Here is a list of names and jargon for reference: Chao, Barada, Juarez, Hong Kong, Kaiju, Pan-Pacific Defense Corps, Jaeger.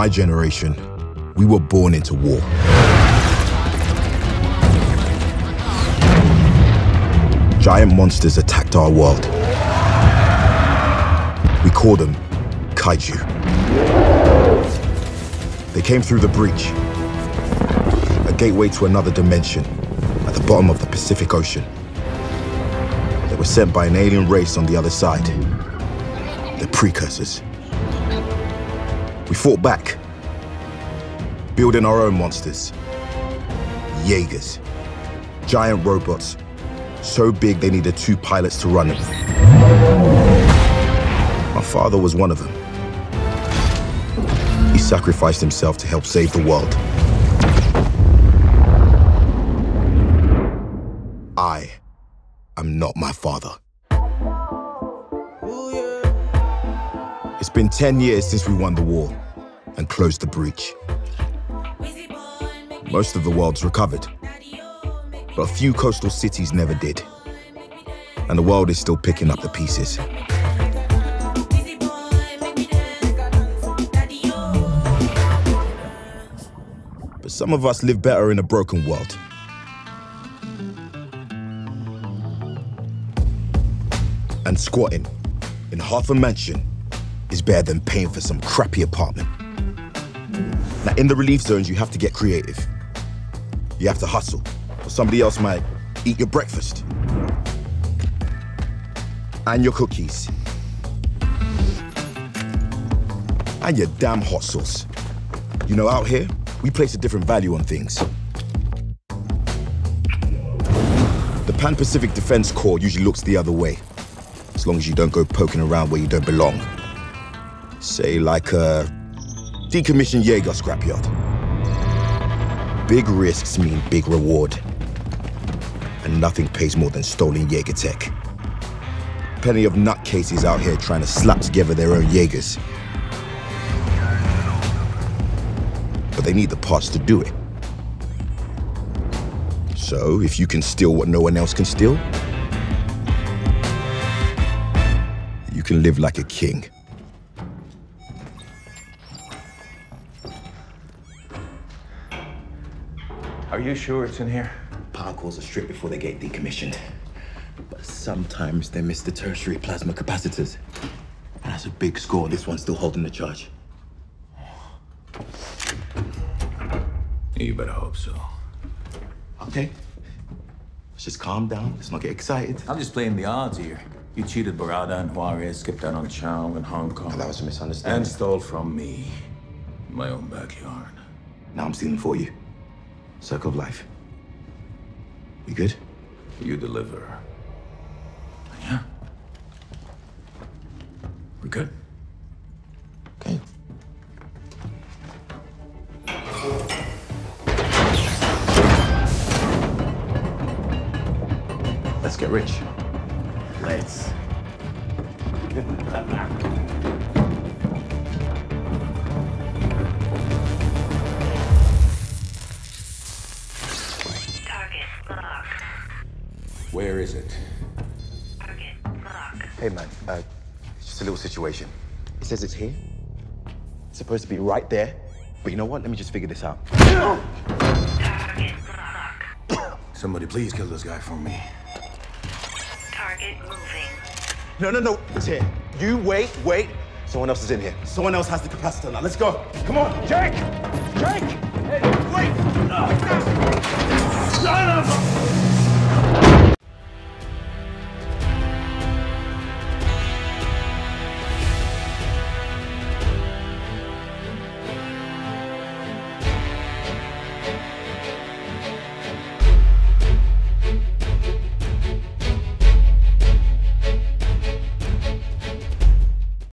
my generation, we were born into war. Giant monsters attacked our world. We call them Kaiju. They came through the breach, a gateway to another dimension at the bottom of the Pacific Ocean. They were sent by an alien race on the other side, the precursors. We fought back, building our own monsters. Jaegers, giant robots, so big they needed two pilots to run them. My father was one of them. He sacrificed himself to help save the world. I am not my father. It's been 10 years since we won the war and closed the breach. Most of the world's recovered, but a few coastal cities never did. And the world is still picking up the pieces. But some of us live better in a broken world. And squatting in half a mansion is better than paying for some crappy apartment. Now, in the relief zones, you have to get creative. You have to hustle, or somebody else might eat your breakfast and your cookies and your damn hot sauce. You know, out here, we place a different value on things. The Pan-Pacific Defense Corps usually looks the other way, as long as you don't go poking around where you don't belong. Say, like a decommissioned Jaeger scrapyard. Big risks mean big reward. And nothing pays more than stolen Jaeger tech. Plenty of nutcases out here trying to slap together their own Jaegers. But they need the parts to do it. So, if you can steal what no one else can steal, you can live like a king. Are you sure it's in here? Power cores are stripped before they get decommissioned. But sometimes they miss the tertiary plasma capacitors. And that's a big score. This one's still holding the charge. You better hope so. Okay. Let's just calm down. Let's not get excited. I'm just playing the odds here. You cheated Barada and Juarez, skipped out on Chao and Hong Kong. That was a misunderstanding. And stole from me in my own backyard. Now I'm stealing for you. Circle of life. You good? You deliver. Yeah. We're good. Okay. Let's get rich. Let's. Where is it? Target lock. Hey man, it's just a little situation. It says it's here. It's supposed to be right there. But you know what? Let me just figure this out. Target lock. Somebody please kill this guy for me. Target moving. No. It's here. You wait. Someone else is in here. Someone else has the capacitor now. Let's go. Come on, Jake! Hey, wait! Son of a...